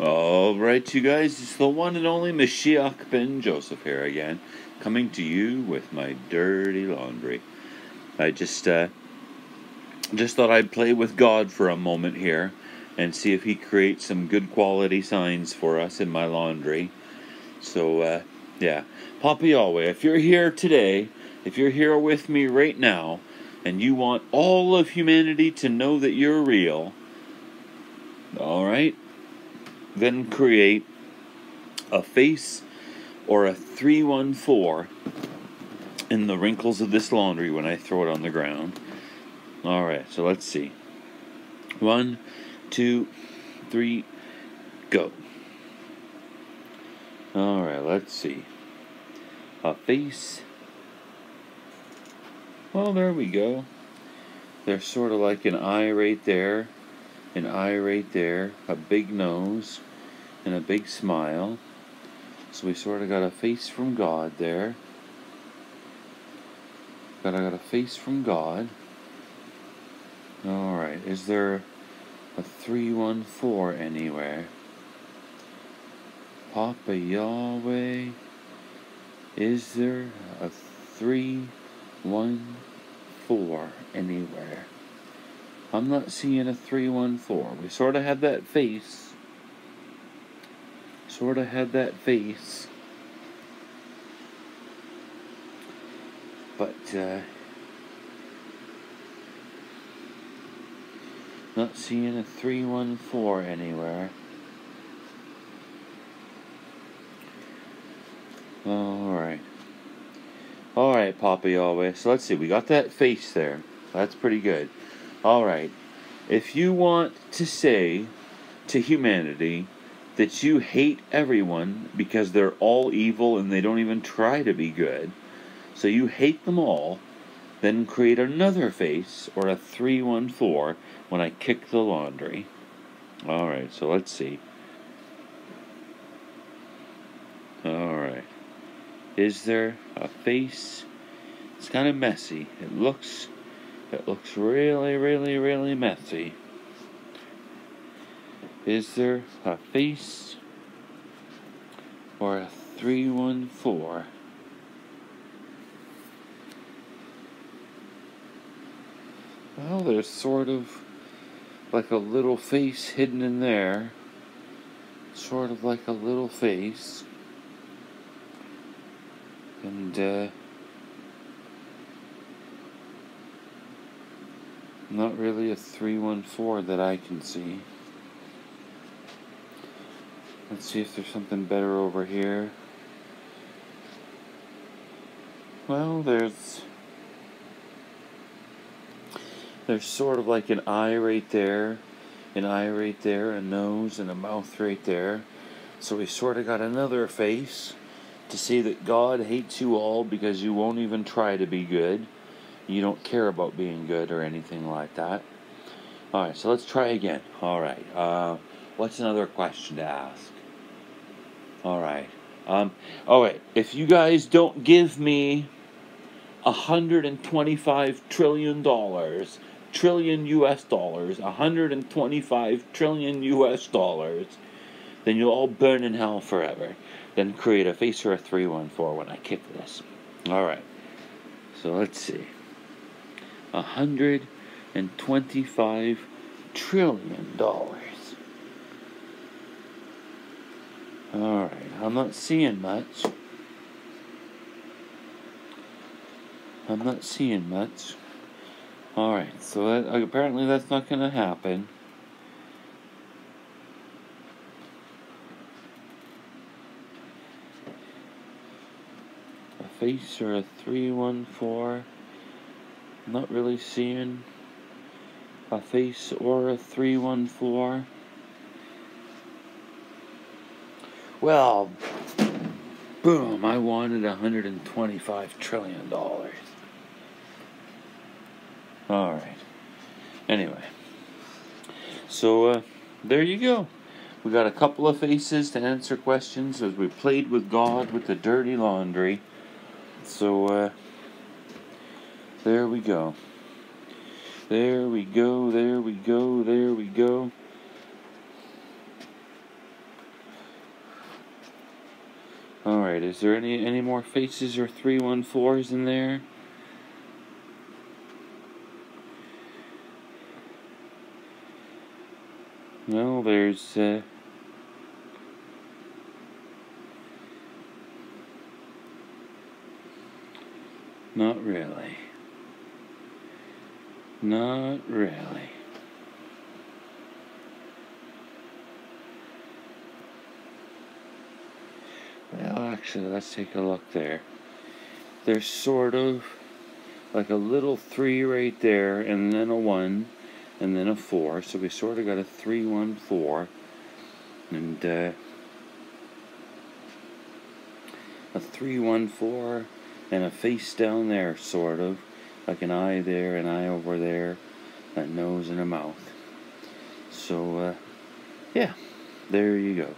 Alright, you guys, it's the one and only Mashiach Ben Joseph here again, coming to you with my dirty laundry. I just thought I'd play with God for a moment here and see if he creates some good quality signs for us in my laundry. So, yeah. Papa Yahweh, if you're here today, if you're here with me right now, and you want all of humanity to know that you're real, alright? Then create a face or a 314 in the wrinkles of this laundry when I throw it on the ground. Alright, so let's see. 1, 2, 3, go. Alright, let's see. A face. Well, there we go. They're sort of like an eye right there. An eye right there, a big nose, and a big smile. So we sort of got a face from God there. Got a face from God. Alright, is there a 314 anywhere? Papa Yahweh, is there a 314 anywhere? I'm not seeing a 314. We sort of had that face. Sort of had that face. But, not seeing a 314 anywhere. Alright. Alright, Papa Yahweh. So let's see. We got that face there. That's pretty good. Alright, if you want to say to humanity that you hate everyone because they're all evil and they don't even try to be good, so you hate them all, then create another face, or a 314, when I kick the laundry. Alright, so let's see. Alright, is there a face? It's kind of messy. It looks really, really, really messy. Is there a face or a 314? Well, there's sort of like a little face hidden in there. Sort of like a little face. And, not really a 314 that I can see. Let's see if there's something better over here. Well, there's sort of like an eye right there, a nose, and a mouth right there. So we sort of got another face to say that God hates you all because you won't even try to be good. You don't care about being good or anything like that. Alright, so let's try again. Alright, what's another question to ask? Alright, alright, if you guys don't give me $125 trillion, trillion US dollars, $125 trillion US dollars, then you'll all burn in hell forever. Then create a face or a 314 when I kick this. Alright, so let's see. 125 trillion dollars. Alright, I'm not seeing much. Alright, so that, apparently that's not going to happen. A face or a 314. Not really seeing a face or a 314. Well, boom, I wanted $125 trillion. Alright. Anyway. So, there you go. We got a couple of faces to answer questions as we played with God with the dirty laundry. So, there we go. There we go. Alright, is there any more faces or 314s in there? No, there's not really. Not really. Well, actually, let's take a look there. There's sort of like a little 3 right there, and then a 1, and then a 4. So we sort of got a 3-1-4, and a 3-1-4, and a face down there, sort of like an eye there, an eye over there, a nose and a mouth. So yeah, there you go.